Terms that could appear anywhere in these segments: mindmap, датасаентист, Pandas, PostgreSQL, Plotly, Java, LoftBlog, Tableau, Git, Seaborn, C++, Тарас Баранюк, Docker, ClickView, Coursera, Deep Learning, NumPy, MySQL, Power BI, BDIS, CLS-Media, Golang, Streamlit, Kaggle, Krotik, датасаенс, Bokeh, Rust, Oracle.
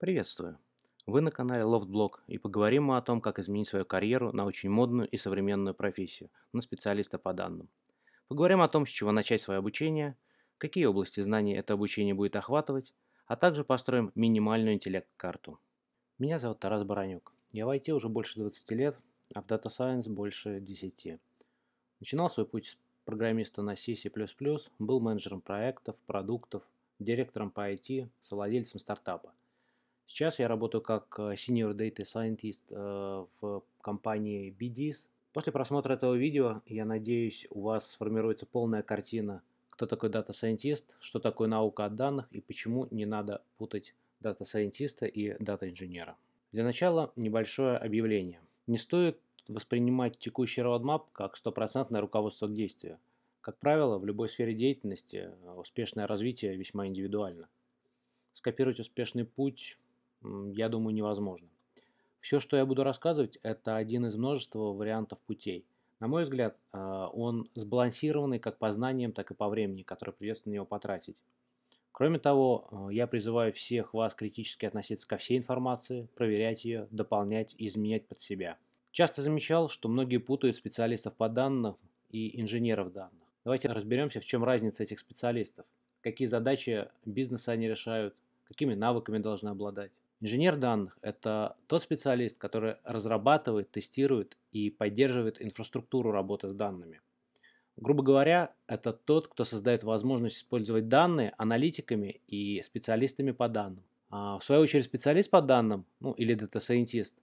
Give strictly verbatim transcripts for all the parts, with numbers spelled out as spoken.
Приветствую! Вы на канале LoftBlog, и поговорим мы о том, как изменить свою карьеру на очень модную и современную профессию, на специалиста по данным. Поговорим о том, с чего начать свое обучение, какие области знаний это обучение будет охватывать, а также построим минимальную интеллект-карту. Меня зовут Тарас Баранюк. Я в ай ти уже больше двадцати лет, а в Data Science больше десяти. Начинал свой путь с программиста на C++, был менеджером проектов, продуктов, директором по ай ти, совладельцем стартапа. Сейчас я работаю как Senior Data Scientist э, в компании би ди ай эс. После просмотра этого видео, я надеюсь, у вас сформируется полная картина, кто такой Data Scientist, что такое наука от данных и почему не надо путать Data Scientist и Data Engineer. Для начала небольшое объявление. Не стоит воспринимать текущий roadmap как стопроцентное руководство к действию. Как правило, в любой сфере деятельности успешное развитие весьма индивидуально. Скопировать успешный путь, я думаю, невозможно. Все, что я буду рассказывать, это один из множества вариантов путей. На мой взгляд, он сбалансированный как по знаниям, так и по времени, которое придется на него потратить. Кроме того, я призываю всех вас критически относиться ко всей информации, проверять ее, дополнять и изменять под себя. Часто замечал, что многие путают специалистов по данным и инженеров данных. Давайте разберемся, в чем разница этих специалистов, какие задачи бизнеса они решают, какими навыками должны обладать. Инженер данных – это тот специалист, который разрабатывает, тестирует и поддерживает инфраструктуру работы с данными. Грубо говоря, это тот, кто создает возможность использовать данные аналитиками и специалистами по данным. А в свою очередь специалист по данным, ну или дата-сайентист,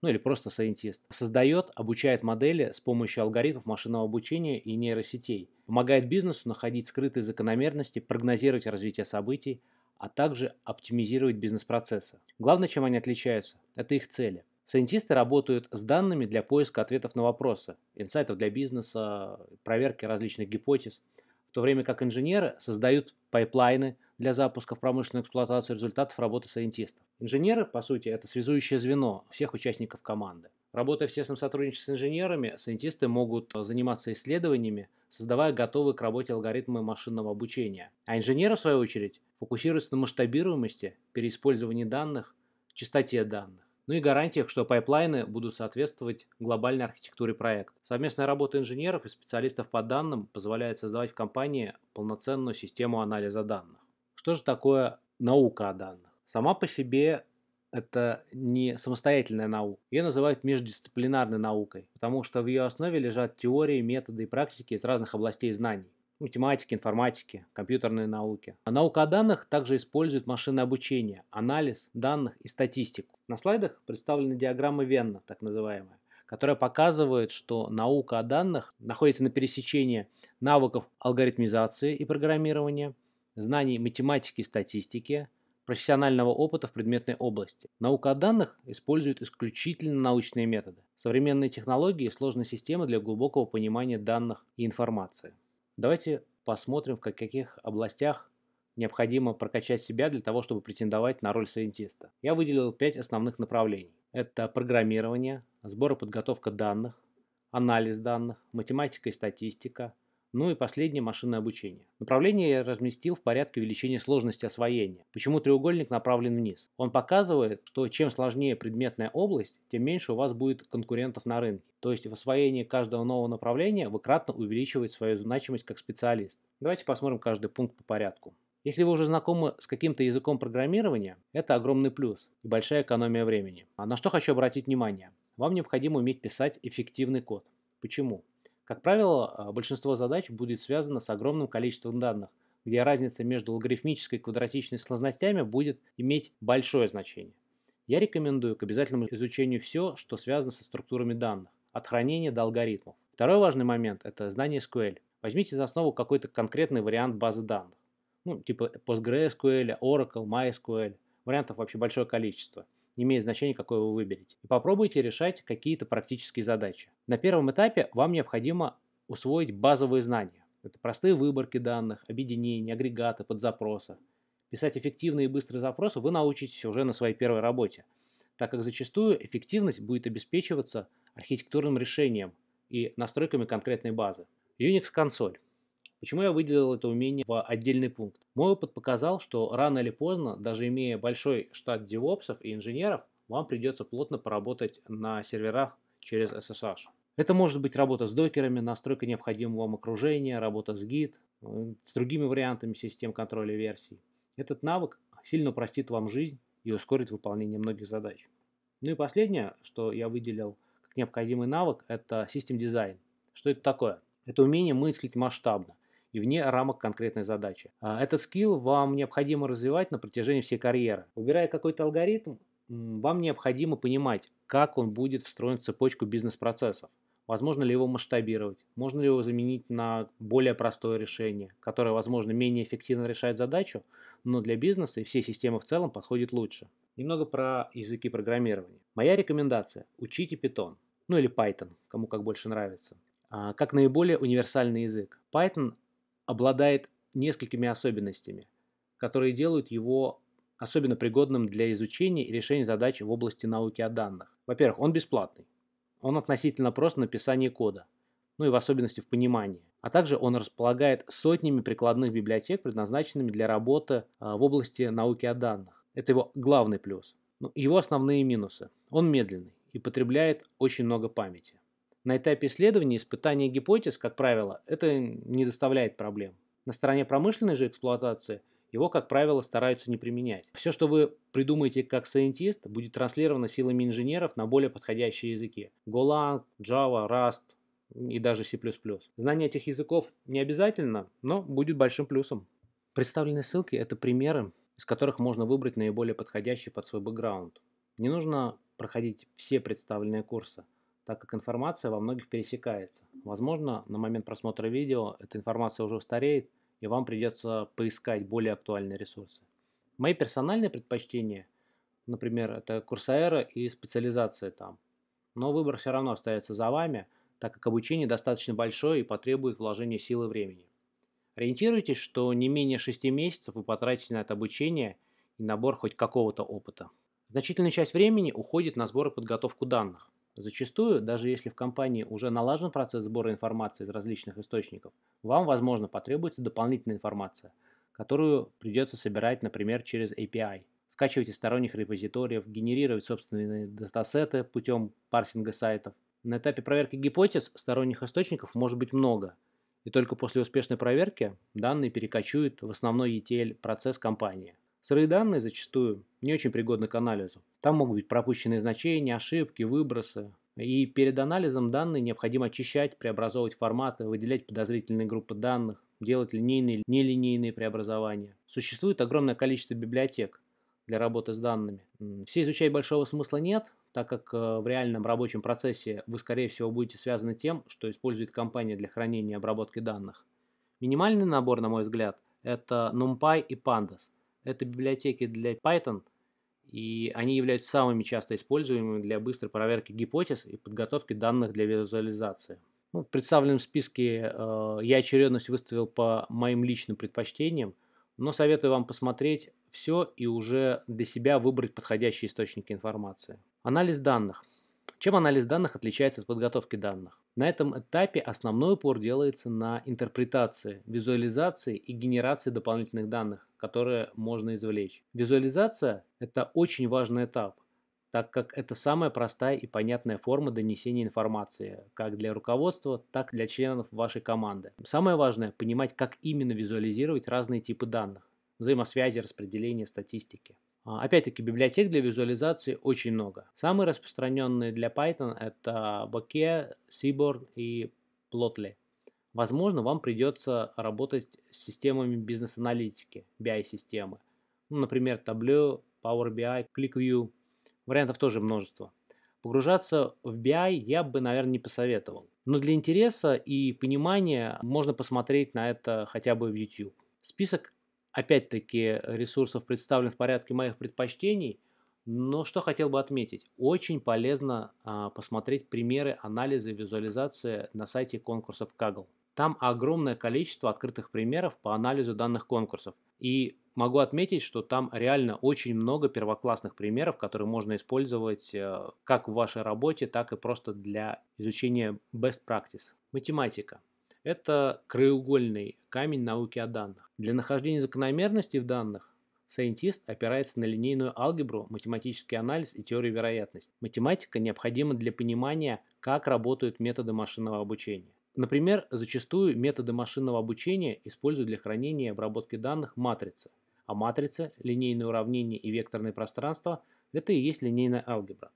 ну или просто сайентист, создает, обучает модели с помощью алгоритмов машинного обучения и нейросетей, помогает бизнесу находить скрытые закономерности, прогнозировать развитие событий, а также оптимизировать бизнес-процессы. Главное, чем они отличаются, это их цели. Сайентисты работают с данными для поиска ответов на вопросы, инсайтов для бизнеса, проверки различных гипотез, в то время как инженеры создают пайплайны для запуска в промышленную эксплуатацию результатов работы сайентистов. Инженеры, по сути, это связующее звено всех участников команды. Работая в тесном сотрудничестве с инженерами, сайентисты могут заниматься исследованиями, создавая готовые к работе алгоритмы машинного обучения. А инженеры, в свою очередь, фокусируются на масштабируемости, переиспользовании данных, частоте данных, ну и гарантиях, что пайплайны будут соответствовать глобальной архитектуре проекта. Совместная работа инженеров и специалистов по данным позволяет создавать в компании полноценную систему анализа данных. Что же такое наука о данных? Сама по себе это не самостоятельная наука. Ее называют междисциплинарной наукой, потому что в ее основе лежат теории, методы и практики из разных областей знаний. Математики, информатики, компьютерные науки. А наука о данных также использует машинное обучение, анализ данных и статистику. На слайдах представлены диаграммы Венна, так называемая, которая показывает, что наука о данных находится на пересечении навыков алгоритмизации и программирования, знаний математики и статистики, профессионального опыта в предметной области. Наука о данных использует исключительно научные методы, современные технологии и сложные системы для глубокого понимания данных и информации. Давайте посмотрим, в каких областях необходимо прокачать себя для того, чтобы претендовать на роль сайентиста. Я выделил пять основных направлений. Это программирование, сбор и подготовка данных, анализ данных, математика и статистика, ну и последнее – машинное обучение. Направление я разместил в порядке увеличения сложности освоения. Почему треугольник направлен вниз? Он показывает, что чем сложнее предметная область, тем меньше у вас будет конкурентов на рынке. То есть в освоении каждого нового направления вы кратно увеличиваете свою значимость как специалист. Давайте посмотрим каждый пункт по порядку. Если вы уже знакомы с каким-то языком программирования, это огромный плюс и большая экономия времени. А на что хочу обратить внимание? Вам необходимо уметь писать эффективный код. Почему? Как правило, большинство задач будет связано с огромным количеством данных, где разница между логарифмической и квадратичной сложностями будет иметь большое значение. Я рекомендую к обязательному изучению все, что связано со структурами данных, от хранения до алгоритмов. Второй важный момент – это знание эс ку эль. Возьмите за основу какой-то конкретный вариант базы данных, ну, типа PostgreSQL, Oracle, MySQL. Вариантов вообще большое количество. Не имеет значения, какой вы выберете. И попробуйте решать какие-то практические задачи. На первом этапе вам необходимо усвоить базовые знания. Это простые выборки данных, объединения, агрегаты, подзапросы. Писать эффективные и быстрые запросы вы научитесь уже на своей первой работе, так как зачастую эффективность будет обеспечиваться архитектурным решением и настройками конкретной базы. Unix-консоль. Почему я выделил это умение в отдельный пункт? Мой опыт показал, что рано или поздно, даже имея большой штат девопсов и инженеров, вам придется плотно поработать на серверах через эс эс эйч. Это может быть работа с докерами, настройка необходимого вам окружения, работа с Git, с другими вариантами систем контроля версий. Этот навык сильно упростит вам жизнь и ускорит выполнение многих задач. Ну и последнее, что я выделил как необходимый навык, это систем дизайн. Что это такое? Это умение мыслить масштабно и вне рамок конкретной задачи. Этот скилл вам необходимо развивать на протяжении всей карьеры. Выбирая какой-то алгоритм, вам необходимо понимать, как он будет встроен в цепочку бизнес-процессов. Возможно ли его масштабировать? Можно ли его заменить на более простое решение, которое, возможно, менее эффективно решает задачу, но для бизнеса и всей системы в целом подходит лучше. Немного про языки программирования. Моя рекомендация – учите Python, ну или Python, кому как больше нравится, как наиболее универсальный язык. Python обладает несколькими особенностями, которые делают его особенно пригодным для изучения и решения задач в области науки о данных. Во-первых, он бесплатный. Он относительно прост в написании кода, ну и в особенности в понимании. А также он располагает сотнями прикладных библиотек, предназначенными для работы в области науки о данных. Это его главный плюс. Но его основные минусы. Он медленный и потребляет очень много памяти. На этапе исследования и испытания гипотез, как правило, это не доставляет проблем. На стороне промышленной же эксплуатации его, как правило, стараются не применять. Все, что вы придумаете как сайентист, будет транслировано силами инженеров на более подходящие языки. Golang, Java, Rust и даже си плюс плюс. Знание этих языков не обязательно, но будет большим плюсом. Представленные ссылки – это примеры, из которых можно выбрать наиболее подходящий под свой бэкграунд. Не нужно проходить все представленные курсы, так как информация во многих пересекается. Возможно, на момент просмотра видео эта информация уже устареет, и вам придется поискать более актуальные ресурсы. Мои персональные предпочтения, например, это Coursera и специализация там. Но выбор все равно остается за вами, так как обучение достаточно большое и потребует вложения сил и времени. Ориентируйтесь, что не менее шести месяцев вы потратите на это обучение и набор хоть какого-то опыта. Значительная часть времени уходит на сбор и подготовку данных. Зачастую, даже если в компании уже налажен процесс сбора информации из различных источников, вам, возможно, потребуется дополнительная информация, которую придется собирать, например, через эй пи ай. Скачивать из сторонних репозиториев, генерировать собственные датасеты путем парсинга сайтов. На этапе проверки гипотез сторонних источников может быть много, и только после успешной проверки данные перекочуют в основной и ти эль-процесс компании. Сырые данные зачастую не очень пригодны к анализу. Там могут быть пропущенные значения, ошибки, выбросы. И перед анализом данные необходимо очищать, преобразовывать форматы, выделять подозрительные группы данных, делать линейные и нелинейные преобразования. Существует огромное количество библиотек для работы с данными. Все изучать большого смысла нет, так как в реальном рабочем процессе вы, скорее всего, будете связаны тем, что использует компания для хранения и обработки данных. Минимальный набор, на мой взгляд, это NumPy и Pandas. Это библиотеки для Python, и они являются самыми часто используемыми для быстрой проверки гипотез и подготовки данных для визуализации. Ну, в представленном списке э, я очередность выставил по моим личным предпочтениям, но советую вам посмотреть все и уже для себя выбрать подходящие источники информации. Анализ данных. Чем анализ данных отличается от подготовки данных? На этом этапе основной упор делается на интерпретации, визуализации и генерации дополнительных данных, которые можно извлечь. Визуализация – это очень важный этап, так как это самая простая и понятная форма донесения информации, как для руководства, так и для членов вашей команды. Самое важное – понимать, как именно визуализировать разные типы данных, взаимосвязи, распределения, статистики. Опять-таки, библиотек для визуализации очень много. Самые распространенные для Python – это Bokeh, Seaborn и Plotly. Возможно, вам придется работать с системами бизнес-аналитики, би ай-системы. Ну, например, Tableau, Power би ай, ClickView. Вариантов тоже множество. Погружаться в би ай я бы, наверное, не посоветовал. Но для интереса и понимания можно посмотреть на это хотя бы в YouTube. Список, опять-таки, ресурсов представлен в порядке моих предпочтений. Но что хотел бы отметить, очень полезно а, посмотреть примеры анализа и визуализации на сайте конкурсов Kaggle. Там огромное количество открытых примеров по анализу данных конкурсов. И могу отметить, что там реально очень много первоклассных примеров, которые можно использовать как в вашей работе, так и просто для изучения best practice. Математика. Это краеугольный камень науки о данных. Для нахождения закономерностей в данных сайентист опирается на линейную алгебру, математический анализ и теорию вероятности. Математика необходима для понимания, как работают методы машинного обучения. Например, зачастую методы машинного обучения используют для хранения и обработки данных матрицы. А матрицы, линейные уравнения и векторные пространства – это и есть линейная алгебра.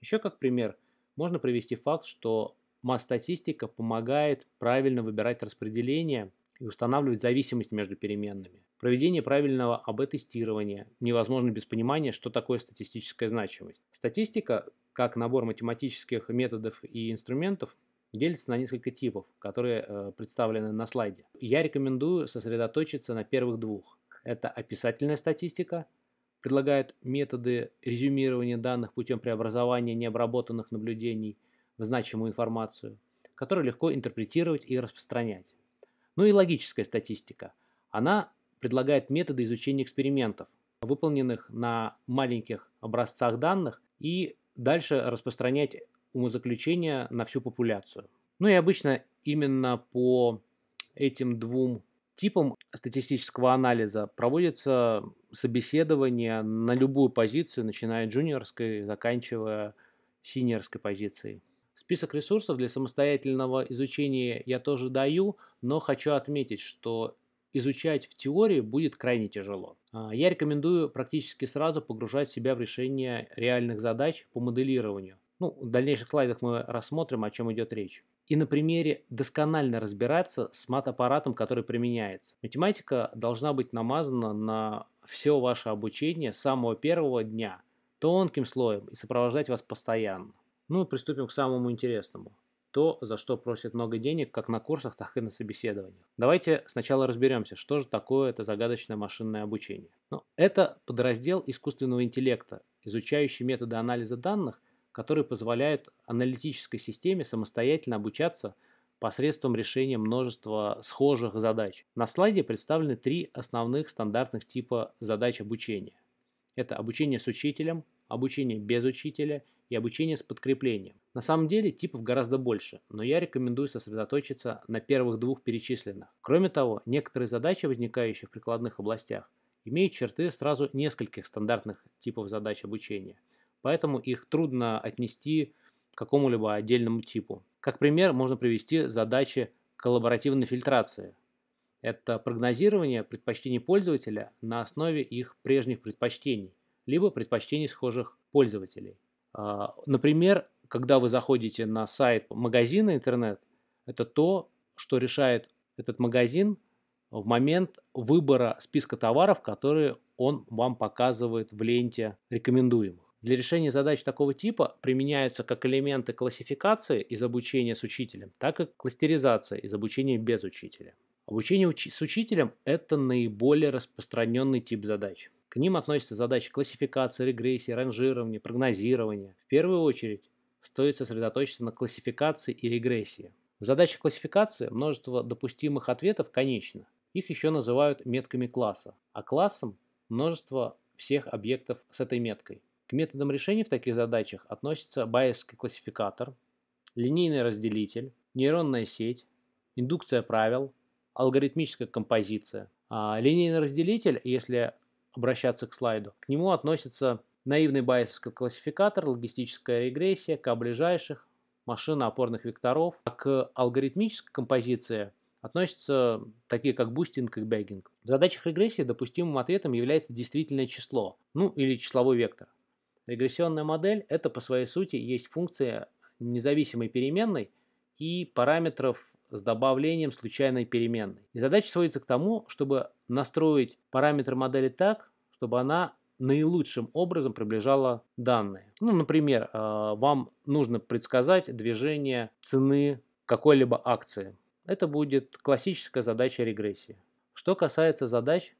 Еще как пример можно привести факт, что масс-статистика помогает правильно выбирать распределение и устанавливать зависимость между переменными. Проведение правильного АБ-тестирования невозможно без понимания, что такое статистическая значимость. Статистика, как набор математических методов и инструментов, делится на несколько типов, которые э, представлены на слайде. Я рекомендую сосредоточиться на первых двух. Это описательная статистика, предлагает методы резюмирования данных путем преобразования необработанных наблюдений в значимую информацию, которую легко интерпретировать и распространять. Ну и логическая статистика. Она предлагает методы изучения экспериментов, выполненных на маленьких образцах данных, и дальше распространять умозаключения на всю популяцию. Ну и обычно именно по этим двум типам статистического анализа проводится собеседование на любую позицию, начиная от джуниорской, заканчивая синьорской позицией. Список ресурсов для самостоятельного изучения я тоже даю, но хочу отметить, что изучать в теории будет крайне тяжело. Я рекомендую практически сразу погружать себя в решение реальных задач по моделированию. Ну, в дальнейших слайдах мы рассмотрим, о чем идет речь. И на примере досконально разбираться с мат-аппаратом, который применяется. Математика должна быть намазана на все ваше обучение с самого первого дня, тонким слоем, и сопровождать вас постоянно. Ну и приступим к самому интересному. То, за что просят много денег, как на курсах, так и на собеседованиях. Давайте сначала разберемся, что же такое это загадочное машинное обучение. Ну, это подраздел искусственного интеллекта, изучающий методы анализа данных, которые позволяют аналитической системе самостоятельно обучаться посредством решения множества схожих задач. На слайде представлены три основных стандартных типа задач обучения. Это обучение с учителем, обучение без учителя и обучение с подкреплением. На самом деле типов гораздо больше, но я рекомендую сосредоточиться на первых двух перечисленных. Кроме того, некоторые задачи, возникающие в прикладных областях, имеют черты сразу нескольких стандартных типов задач обучения, поэтому их трудно отнести к какому-либо отдельному типу. Как пример можно привести задачи коллаборативной фильтрации. Это прогнозирование предпочтений пользователя на основе их прежних предпочтений, либо предпочтений схожих пользователей. Например, когда вы заходите на сайт магазина интернет, это то, что решает этот магазин в момент выбора списка товаров, которые он вам показывает в ленте рекомендуемых. Для решения задач такого типа применяются как элементы классификации из обучения с учителем, так и кластеризация из обучения без учителя. Обучение с учителем – это наиболее распространенный тип задач. К ним относятся задачи классификации, регрессии, ранжирования, прогнозирования. В первую очередь стоит сосредоточиться на классификации и регрессии. В задачах классификации множество допустимых ответов конечно. Их еще называют метками класса, а классом – множество всех объектов с этой меткой. К методам решения в таких задачах относятся байесский классификатор, линейный разделитель, нейронная сеть, индукция правил, алгоритмическая композиция. А линейный разделитель, если обращаться к слайду, к нему относятся наивный байесский классификатор, логистическая регрессия, к ближайших, машина опорных векторов. А к алгоритмической композиции относятся такие как бустинг и бэггинг. В задачах регрессии допустимым ответом является действительное число, ну или числовой вектор. Регрессионная модель – это по своей сути есть функция независимой переменной и параметров с добавлением случайной переменной. И задача сводится к тому, чтобы настроить параметры модели так, чтобы она наилучшим образом приближала данные. Ну, например, вам нужно предсказать движение цены какой-либо акции. Это будет классическая задача регрессии. Что касается задач,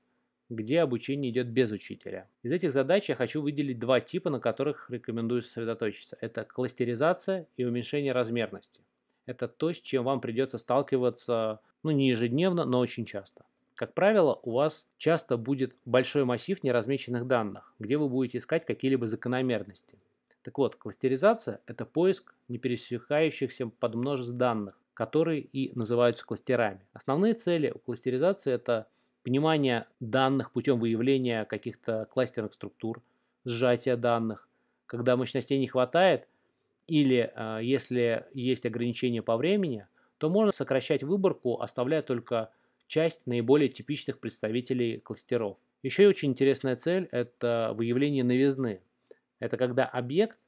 где обучение идет без учителя. Из этих задач я хочу выделить два типа, на которых рекомендую сосредоточиться. Это кластеризация и уменьшение размерности. Это то, с чем вам придется сталкиваться, ну, не ежедневно, но очень часто. Как правило, у вас часто будет большой массив неразмеченных данных, где вы будете искать какие-либо закономерности. Так вот, кластеризация – это поиск непересекающихся подмножеств данных, которые и называются кластерами. Основные цели у кластеризации – это понимание данных путем выявления каких-то кластерных структур, сжатие данных, когда мощностей не хватает или э, если есть ограничения по времени, то можно сокращать выборку, оставляя только часть наиболее типичных представителей кластеров. Еще и очень интересная цель – это выявление новизны. Это когда объект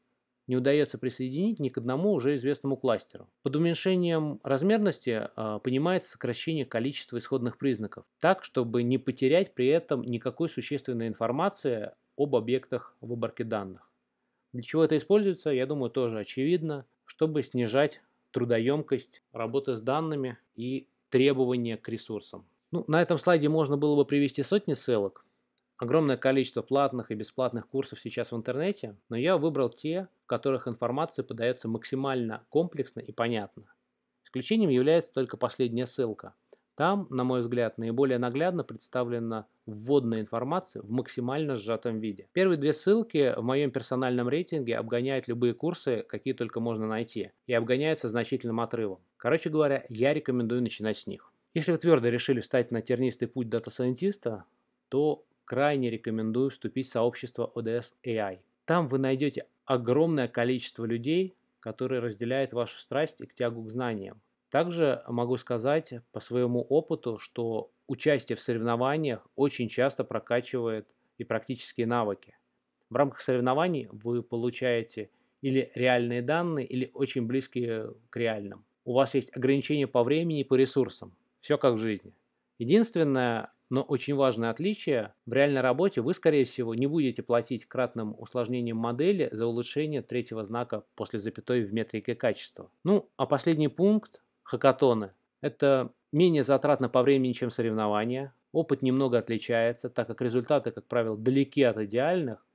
не удается присоединить ни к одному уже известному кластеру. Под уменьшением размерности э, понимается сокращение количества исходных признаков, так, чтобы не потерять при этом никакой существенной информации об объектах выборки данных. Для чего это используется, я думаю, тоже очевидно, чтобы снижать трудоемкость работы с данными и требования к ресурсам. Ну, на этом слайде можно было бы привести сотни ссылок. Огромное количество платных и бесплатных курсов сейчас в интернете, но я выбрал те, в которых информация подается максимально комплексно и понятно. Исключением является только последняя ссылка. Там, на мой взгляд, наиболее наглядно представлена вводная информация в максимально сжатом виде. Первые две ссылки в моем персональном рейтинге обгоняют любые курсы, какие только можно найти, и обгоняются значительным отрывом. Короче говоря, я рекомендую начинать с них. Если вы твердо решили встать на тернистый путь дата-сайентиста, то крайне рекомендую вступить в сообщество О Д С Эй Ай. Там вы найдете огромное количество людей, которые разделяют вашу страсть и тягу к знаниям. Также могу сказать по своему опыту, что участие в соревнованиях очень часто прокачивает и практические навыки. В рамках соревнований вы получаете или реальные данные, или очень близкие к реальным. У вас есть ограничения по времени и по ресурсам. Все как в жизни. Единственное, но очень важное отличие: в реальной работе вы, скорее всего, не будете платить кратным усложнением модели за улучшение третьего знака после запятой в метрике качества. Ну, а последний пункт – хакатоны. Это менее затратно по времени, чем соревнования. Опыт немного отличается, так как результаты, как правило, далеки от идеальных,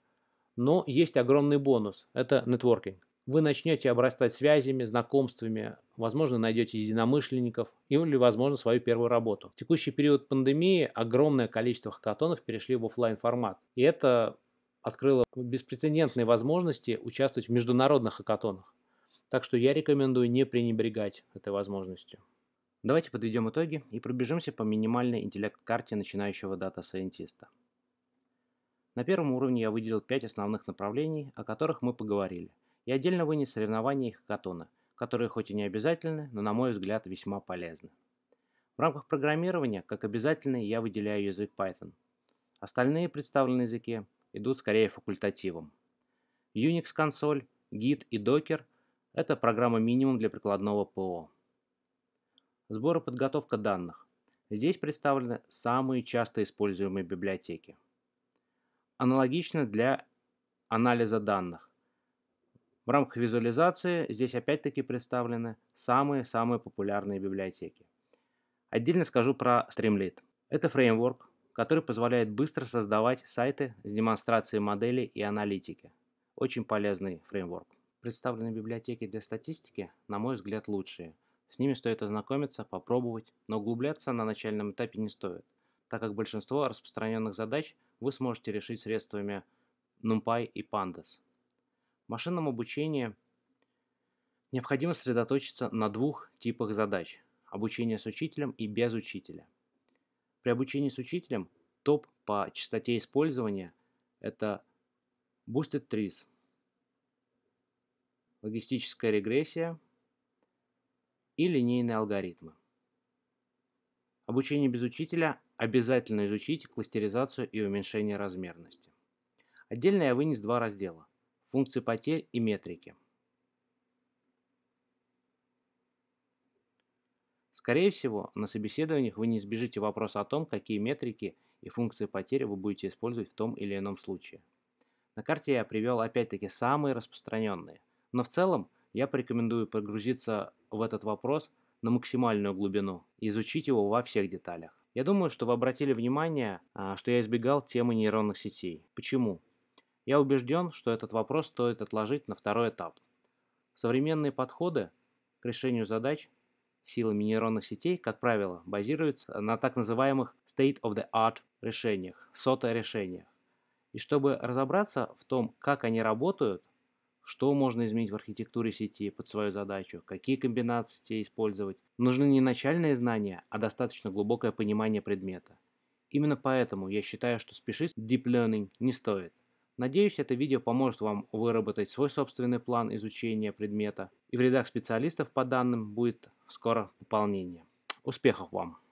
но есть огромный бонус – это нетворкинг. Вы начнете обрастать связями, знакомствами, возможно, найдете единомышленников или, возможно, свою первую работу. В текущий период пандемии огромное количество хакатонов перешли в офлайн формат, и это открыло беспрецедентные возможности участвовать в международных хакатонах. Так что я рекомендую не пренебрегать этой возможностью. Давайте подведем итоги и пробежимся по минимальной интеллект-карте начинающего дата-сайентиста. На первом уровне я выделил пять основных направлений, о которых мы поговорили. Я отдельно вынес соревнования и хакатоны, которые хоть и не обязательны, но, на мой взгляд, весьма полезны. В рамках программирования, как обязательный, я выделяю язык Python. Остальные представленные языки идут скорее факультативом. Unix-консоль, Git и Docker – это программа минимум для прикладного ПО. Сбор и подготовка данных. Здесь представлены самые часто используемые библиотеки. Аналогично для анализа данных. В рамках визуализации здесь опять-таки представлены самые-самые популярные библиотеки. Отдельно скажу про Streamlit. Это фреймворк, который позволяет быстро создавать сайты с демонстрацией моделей и аналитики. Очень полезный фреймворк. Представленные библиотеки для статистики, на мой взгляд, лучшие. С ними стоит ознакомиться, попробовать, но углубляться на начальном этапе не стоит, так как большинство распространенных задач вы сможете решить средствами NumPy и Pandas. В машинном обучении необходимо сосредоточиться на двух типах задач – обучение с учителем и без учителя. При обучении с учителем топ по частоте использования – это Boosted Trees, логистическая регрессия и линейные алгоритмы. Обучение без учителя – обязательно изучить кластеризацию и уменьшение размерности. Отдельно я вынес два раздела. Функции потерь и метрики. Скорее всего, на собеседованиях вы не избежите вопроса о том, какие метрики и функции потерь вы будете использовать в том или ином случае. На карте я привел опять-таки самые распространенные, но в целом я порекомендую погрузиться в этот вопрос на максимальную глубину и изучить его во всех деталях. Я думаю, что вы обратили внимание, что я избегал темы нейронных сетей. Почему? Я убежден, что этот вопрос стоит отложить на второй этап. Современные подходы к решению задач силами нейронных сетей, как правило, базируются на так называемых state-of-the-art решениях, сота решениях. И чтобы разобраться в том, как они работают, что можно изменить в архитектуре сети под свою задачу, какие комбинации использовать. Нужны не начальные знания, а достаточно глубокое понимание предмета. Именно поэтому я считаю, что спешить с Deep Learning не стоит. Надеюсь, это видео поможет вам выработать свой собственный план изучения предмета, и в рядах специалистов по данным будет скоро пополнение. Успехов вам!